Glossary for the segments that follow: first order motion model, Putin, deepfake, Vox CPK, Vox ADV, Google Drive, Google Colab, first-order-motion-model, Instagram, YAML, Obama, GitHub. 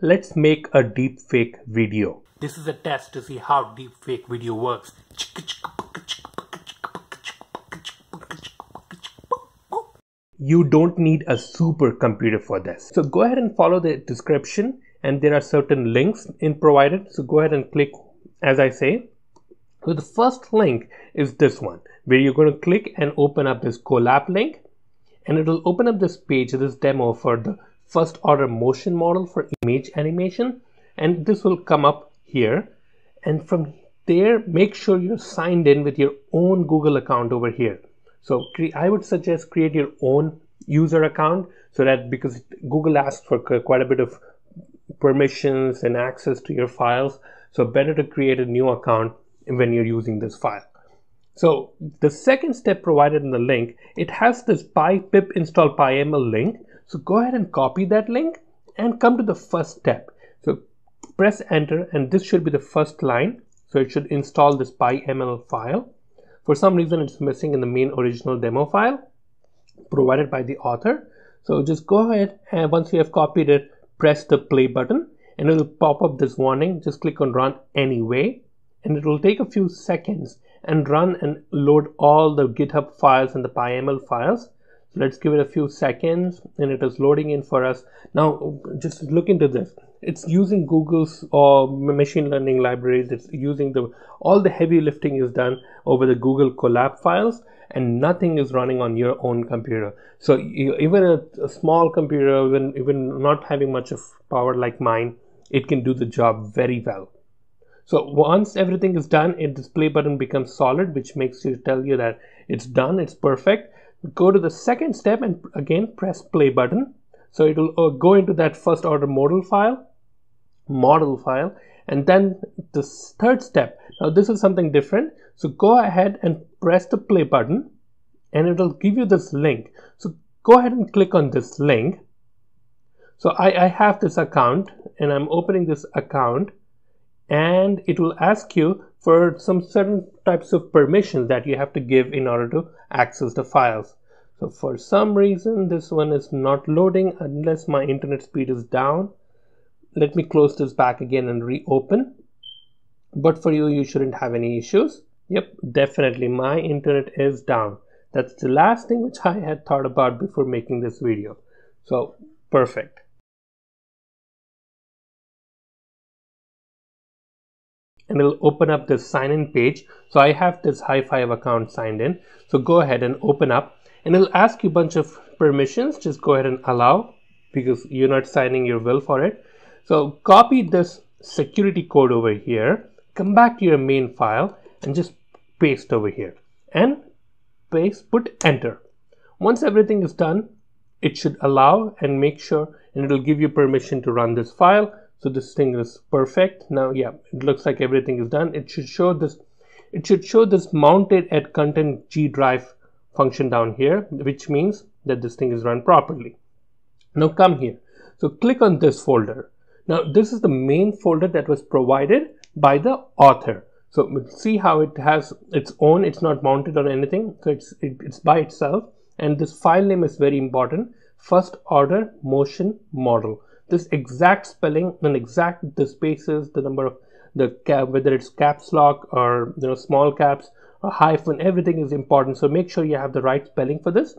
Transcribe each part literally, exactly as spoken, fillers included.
Let's make a deepfake video. This is a test to see how deepfake video works. You don't need a supercomputer for this. So go ahead and follow the description, and there are certain links in provided. So go ahead and click as I say. So the first link is this one, where you're going to click and open up this Colab link, and it'll open up this page, this demo for the first order motion model for image animation, and this will come up here. And from there, make sure you're signed in with your own Google account over here. So I would suggest create your own user account, so that because Google asks for quite a bit of permissions and access to your files, so better to create a new account when you're using this file. So the second step provided in the link, it has this py pip install py YAML link. So go ahead and copy that link and come to the first step. So press enter, and this should be the first line. So it should install this py YAML file. For some reason, it's missing in the main original demo file provided by the author. So just go ahead, and once you have copied it, press the play button, and it will pop up this warning. Just click on run anyway, and it will take a few seconds and run and load all the GitHub files and the py YAML files. So let's give it a few seconds, and it is loading in for us. Now just look into this. It's using Google's uh, machine learning libraries. It's using the all the heavy lifting is done over the Google Colab files, and nothing is running on your own computer. So you, even a, a small computer, even, even not having much of power like mine, it can do the job very well. So once everything is done, a display button becomes solid, which makes you tell you that it's done, it's perfect. Go to the second step, and again press play button. So it will uh, go into that first order model file, model file, and then the third step. Now this is something different. So go ahead and press the play button, and it will give you this link. So go ahead and click on this link. So I, I have this account, and I'm opening this account. And it will ask you for some certain types of permissions that you have to give in order to access the files. So for some reason, this one is not loading unless my internet speed is down. Let me close this back again and reopen. But for you, you shouldn't have any issues. Yep, definitely my internet is down. That's the last thing which I had thought about before making this video. So perfect. And it'll open up this sign in page. So I have this high five account signed in. So go ahead and open up, and it'll ask you a bunch of permissions. Just go ahead and allow, because you're not signing your will for it. So copy this security code over here, come back to your main file, and just paste over here and paste, put enter. Once everything is done, it should allow and make sure, and it'll give you permission to run this file. So this thing is perfect. Now, yeah, it looks like everything is done. It should show this, it should show this mounted at content G drive function down here, which means that this thing is run properly. Now come here. So click on this folder. Now this is the main folder that was provided by the author. So see how it has its own, it's not mounted on anything. So it's, it, it's by itself. And this file name is very important. First order motion model. This exact spelling and exact the spaces, the number of the cap, whether it's caps lock or you know small caps or hyphen, everything is important. So make sure you have the right spelling for this.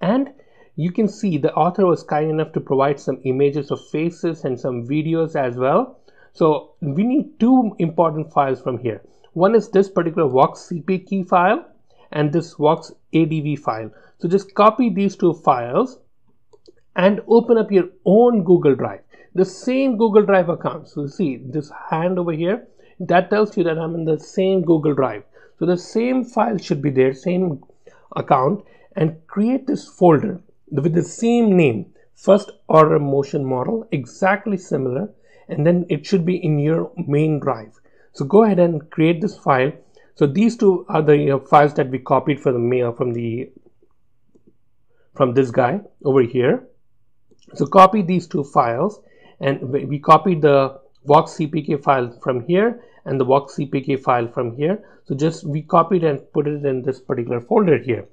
And you can see the author was kind enough to provide some images of faces and some videos as well. So we need two important files from here. One is this particular Vox C P K file and this Vox A D V file. So just copy these two files and open up your own Google Drive, the same Google Drive account. So see this hand over here, that tells you that I'm in the same Google Drive. So the same file should be there, same account, and create this folder with the same name, first order motion model, exactly similar, and then it should be in your main drive. So go ahead and create this file. So these two are the you know, files that we copied from the from the from this guy over here. So copy these two files, and we copied the Vox C P K file from here and the Vox C P K file from here. So just we copied and put it in this particular folder here.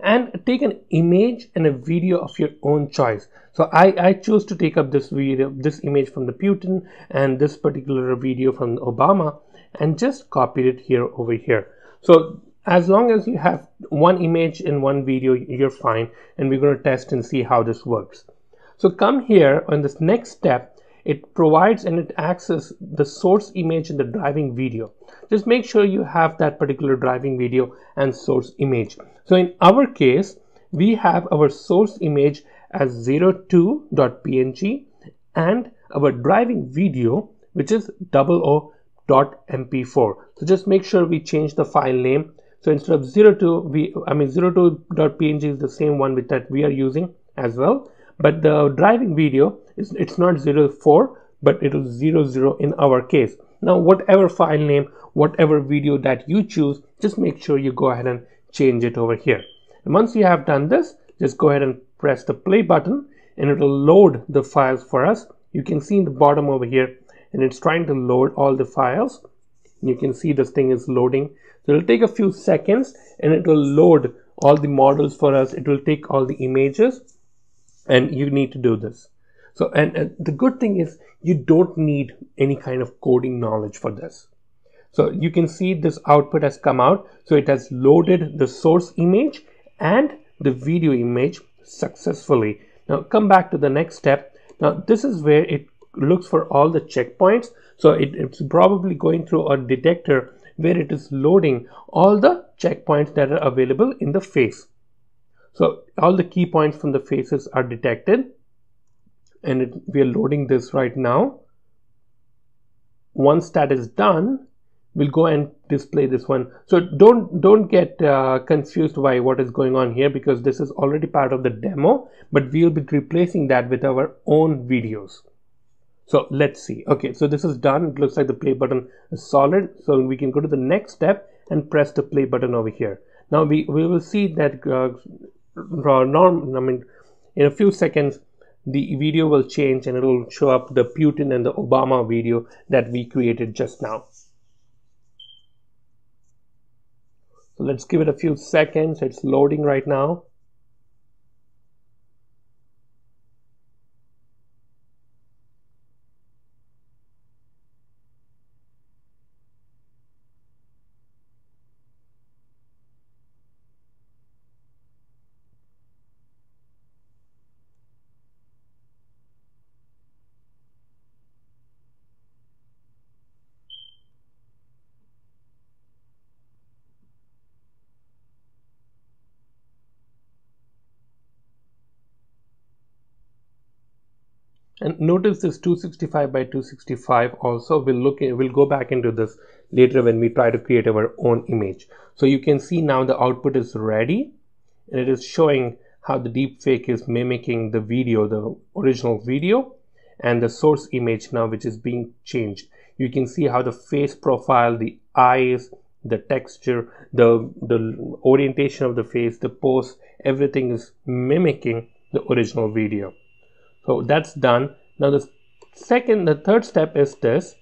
and take an image and a video of your own choice. So I, I chose to take up this video, this image from the Putin and this particular video from Obama, and just copied it here over here. So as long as you have one image and one video, you're fine, and we're going to test and see how this works. So come here on this next step. It provides and it accesses the source image and the driving video. Just make sure you have that particular driving video and source image. So in our case, we have our source image as zero two dot P N G and our driving video, which is double oh dot M P four. So just make sure we change the file name. So instead of zero two, we I mean zero two dot P N G is the same one with that we are using as well. But the driving video, is it's not zero four, but it is zero zero in our case. Now, whatever file name, whatever video that you choose, just make sure you go ahead and change it over here. And once you have done this, just go ahead and press the play button, and it will load the files for us. You can see in the bottom over here, and it's trying to load all the files. You can see this thing is loading. So it'll take a few seconds, and it will load all the models for us. It will take all the images. And you need to do this. So, and uh, the good thing is you don't need any kind of coding knowledge for this. So you can see this output has come out. So it has loaded the source image and the video image successfully. Now come back to the next step. Now this is where it looks for all the checkpoints. So it, it's probably going through a detector where it is loading all the checkpoints that are available in the face. So all the key points from the faces are detected, and it, we are loading this right now. Once that is done, we'll go and display this one. So don't don't get uh, confused by what is going on here, because this is already part of the demo, but we'll be replacing that with our own videos. So let's see. Okay, so this is done. It looks like the play button is solid. So we can go to the next step and press the play button over here. Now we, we will see that uh, norm, I mean, in a few seconds, the video will change and it will show up the Putin and the Obama video that we created just now. So let's give it a few seconds. It's loading right now. And notice this two sixty-five by two sixty-five also. We'll look at, we'll go back into this later when we try to create our own image. So you can see now the output is ready, and it is showing how the deepfake is mimicking the video, the original video, and the source image now, which is being changed. You can see how the face profile, the eyes, the texture, the the orientation of the face, the pose, everything is mimicking the original video. So that's done. Now the second, the third step is this.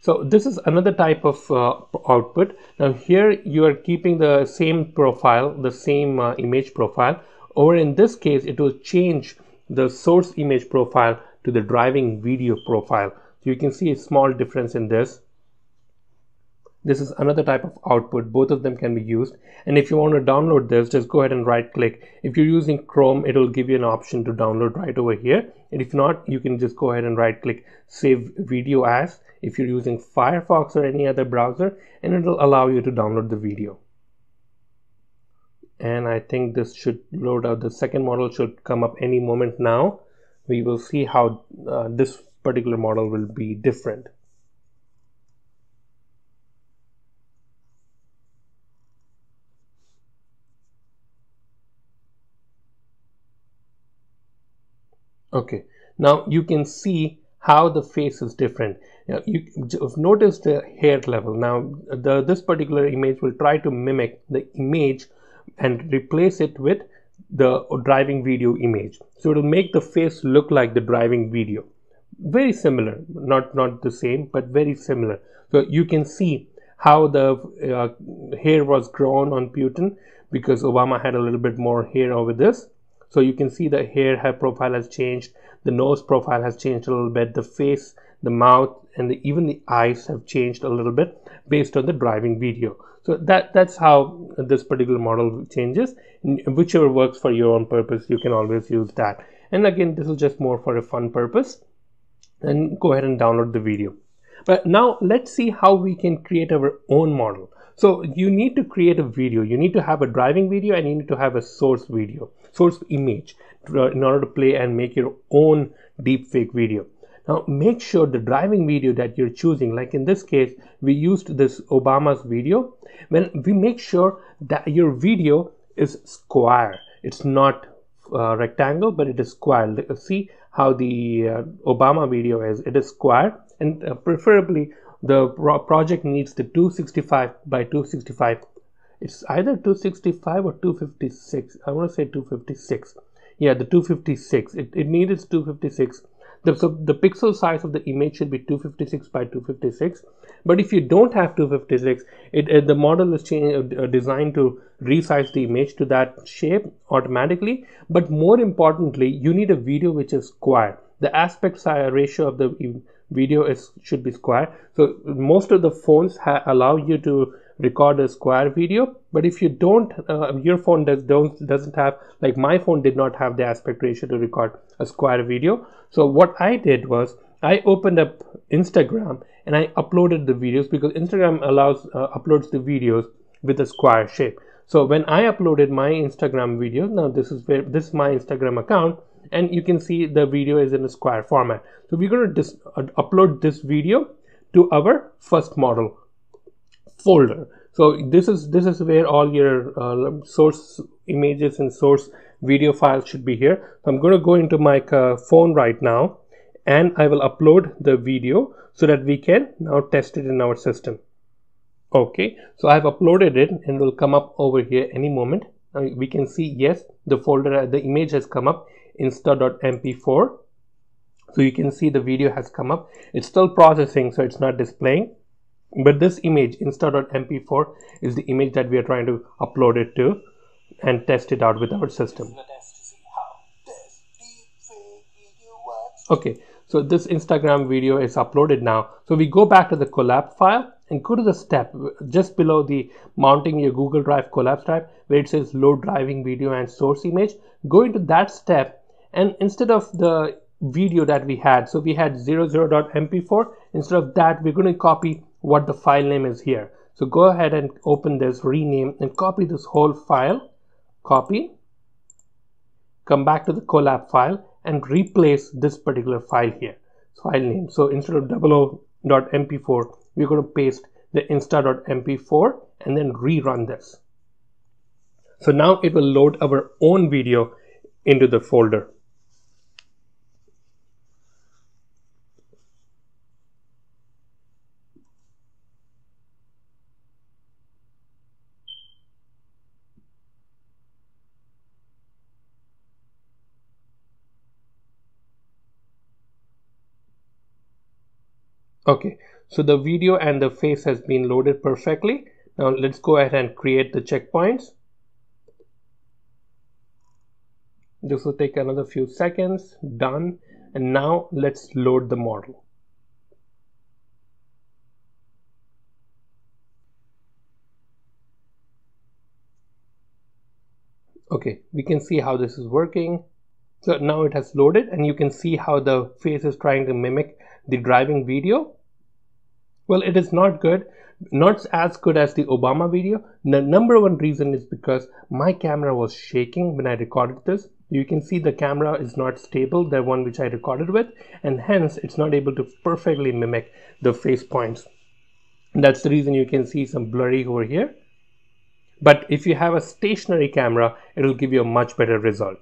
So this is another type of uh, output. Now here you are keeping the same profile, the same uh, image profile. Or in this case, it will change the source image profile to the driving video profile. So you can see a small difference in this. This is another type of output. Both of them can be used. And if you want to download this, just go ahead and right click. If you're using Chrome, it will give you an option to download right over here. And if not, you can just go ahead and right click Save Video As if you're using Firefox or any other browser, and it will allow you to download the video. And I think this should load out. The second model should come up any moment now. We will see how uh, this particular model will be different. Okay, now you can see how the face is different. Now you notice the hair level. Now the, this particular image will try to mimic the image and replace it with the driving video image. So it will make the face look like the driving video. Very similar, not, not the same, but very similar. So you can see how the uh, hair was grown on Putin, because Obama had a little bit more hair over this. So you can see the hair profile has changed, the nose profile has changed a little bit, the face, the mouth, and the, even the eyes have changed a little bit based on the driving video. So that that's how this particular model changes. Whichever works for your own purpose, you can always use that. And again, this is just more for a fun purpose. And go ahead and download the video. But now let's see how we can create our own model. So you need to create a video. You need to have a driving video and you need to have a source video, source image, in order to play and make your own deepfake video. Now make sure the driving video that you're choosing, like in this case, we used this Obama's video. Well, we make sure that your video is square. It's not uh, rectangle, but it is square. See how the uh, Obama video is. It is square, and uh, preferably the pro project needs the two sixty-five by two sixty-five. It's either two sixty-five or two fifty-six. I want to say two fifty-six. Yeah, the two fifty-six. It, it needs two fifty-six. The, so the pixel size of the image should be two fifty-six by two fifty-six, but if you don't have two fifty-six, it, it the model is change, uh, designed to resize the image to that shape automatically. But more importantly, you need a video which is square. The aspect size ratio of the video is should be square. So most of the phones ha allow you to record a square video, but if you don't, uh, your phone does, don't, doesn't have, like my phone did not have the aspect ratio to record a square video. So what I did was I opened up Instagram and I uploaded the videos, because Instagram allows uh, uploads the videos with a square shape. So when I uploaded my Instagram video, now this is where this is my Instagram account, and you can see the video is in a square format. So we're going to uh, upload this video to our first model folder. So this is this is where all your uh, source images and source video files should be here. So I'm going to go into my uh, phone right now, and I will upload the video so that we can now test it in our system. Okay, so I've uploaded it and will come up over here any moment. Now we can see, yes, the folder, the image has come up, insta dot m p four. So you can see the video has come up. It's still processing, so it's not displaying. But this image, insta dot m p four, is the image that we are trying to upload it to and test it out with our system. Okay, so this Instagram video is uploaded now. So we go back to the Colab file and go to the step just below the mounting your Google Drive Colab tab, where it says load driving video and source image. Go into that step, and instead of the video that we had, so we had zero zero dot m p four, instead of that we're going to copy what the file name is here. So go ahead and open this, rename, and copy this whole file. Copy, come back to the Colab file and replace this particular file here, file name. So instead of zero zero dot m p four, we're going to paste the insta dot m p four and then rerun this. So now it will load our own video into the folder. Okay, so the video and the face has been loaded perfectly. Now let's go ahead and create the checkpoints. This will take another few seconds. Done. And now let's load the model. Okay, we can see how this is working. So now it has loaded, and you can see how the face is trying to mimic the driving video. Well, it is not good, not as good as the Obama video. The number one reason is because my camera was shaking when I recorded this. You can see the camera is not stable, the one which I recorded with, and hence it's not able to perfectly mimic the face points. That's the reason you can see some blurry over here. But if you have a stationary camera, it will give you a much better result.